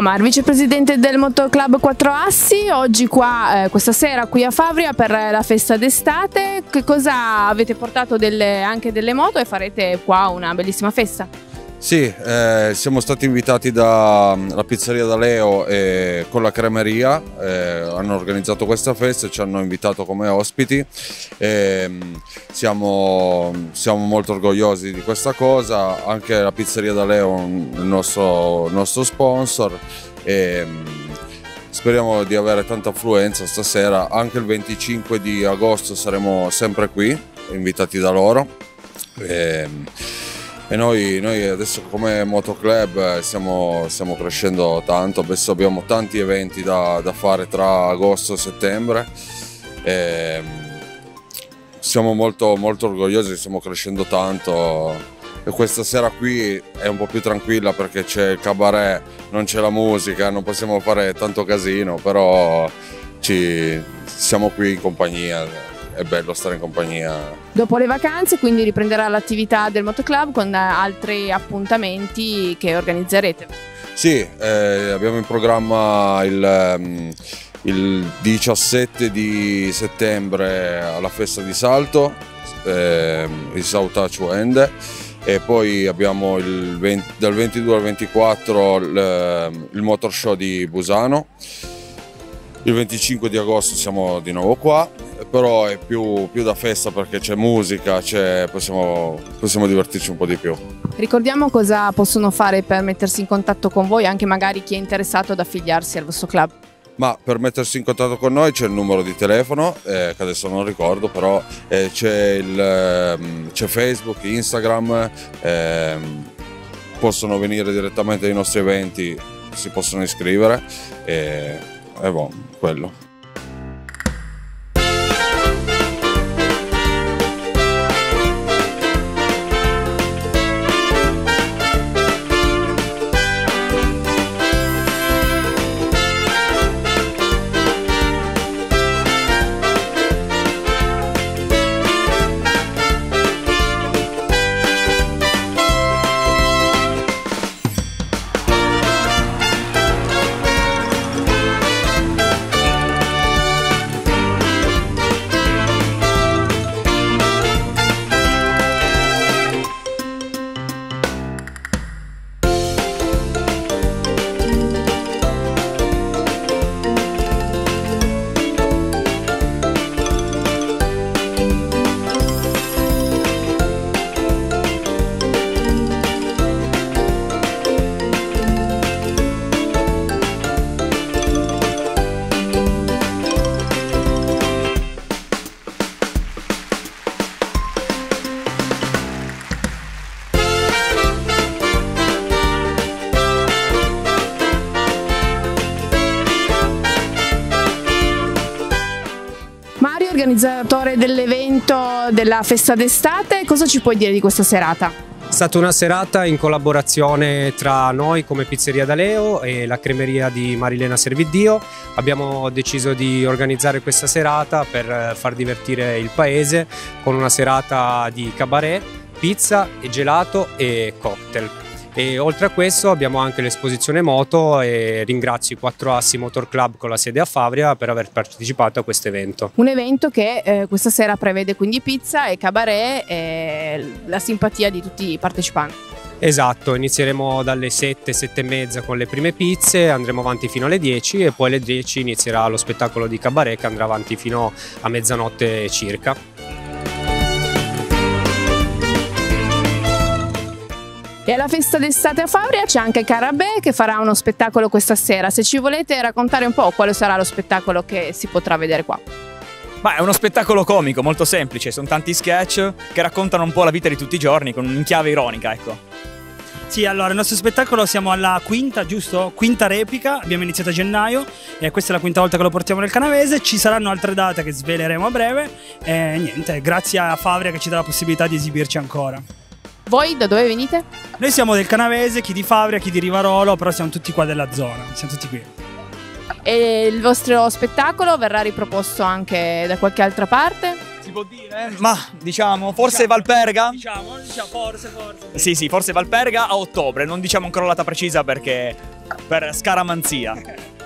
Omar, vicepresidente del Motoclub Quattro Assi, oggi qua, questa sera qui a Favria per la festa d'estate. Che cosa avete portato anche delle moto e farete qua una bellissima festa? Sì, siamo stati invitati dalla Pizzeria da Leo con la cremeria, hanno organizzato questa festa e ci hanno invitato come ospiti. Siamo molto orgogliosi di questa cosa, anche la Pizzeria da Leo è il nostro sponsor. Speriamo di avere tanta affluenza stasera, anche il 25 di agosto saremo sempre qui, invitati da loro. E noi adesso come motoclub stiamo crescendo tanto, adesso abbiamo tanti eventi da fare tra agosto e settembre. Siamo molto orgogliosi, stiamo crescendo tanto e questa sera qui è un po' più tranquilla perché c'è il cabaret, non c'è la musica, non possiamo fare tanto casino, però siamo qui in compagnia. È bello stare in compagnia. Dopo le vacanze quindi riprenderà l'attività del motoclub con altri appuntamenti che organizzerete? Sì, abbiamo in programma il 17 di settembre alla festa di Salto, il Saltaccio Ende, e poi abbiamo dal 22 al 24 il motor show di Busano. Il 25 di agosto siamo di nuovo qua, però è più da festa perché c'è musica, possiamo divertirci un po' di più. Ricordiamo cosa possono fare per mettersi in contatto con voi, anche magari chi è interessato ad affiliarsi al vostro club. Ma per mettersi in contatto con noi c'è il numero di telefono, che adesso non ricordo, però c'è Facebook, Instagram, possono venire direttamente ai nostri eventi, si possono iscrivere. Boh, quello. Organizzatore dell'evento della festa d'estate, cosa ci puoi dire di questa serata? È stata una serata in collaborazione tra noi come Pizzeria da Leo e la cremeria di Marilena Servidio. Abbiamo deciso di organizzare questa serata per far divertire il paese con una serata di cabaret, pizza, gelato e cocktail. E oltre a questo abbiamo anche l'esposizione moto e ringrazio i Quattro Assi Motor Club con la sede a Favria per aver partecipato a questo evento. Un evento che questa sera prevede quindi pizza e cabaret e la simpatia di tutti i partecipanti. Esatto, inizieremo dalle 7, 7 e mezza con le prime pizze, andremo avanti fino alle 10 e poi alle 10 inizierà lo spettacolo di cabaret che andrà avanti fino a mezzanotte circa. E alla festa d'estate a Favria c'è anche Carabè che farà uno spettacolo questa sera. Se ci volete raccontare un po' quale sarà lo spettacolo che si potrà vedere qua. Ma è uno spettacolo comico, molto semplice, sono tanti sketch che raccontano un po' la vita di tutti i giorni con un'inchiave ironica, ecco. Sì, allora il nostro spettacolo siamo alla quinta, giusto? Quinta replica, abbiamo iniziato a gennaio e questa è la quinta volta che lo portiamo nel Canavese, ci saranno altre date che sveleremo a breve e niente, grazie a Favria che ci dà la possibilità di esibirci ancora. Voi da dove venite? Noi siamo del Canavese, chi di Favria, chi di Rivarolo, però siamo tutti qua della zona, siamo tutti qui. E il vostro spettacolo verrà riproposto anche da qualche altra parte? Si può dire? Ma diciamo, forse Valperga? Diciamo, forse. Sì, forse Valperga a ottobre, non diciamo ancora la data precisa perché per scaramanzia.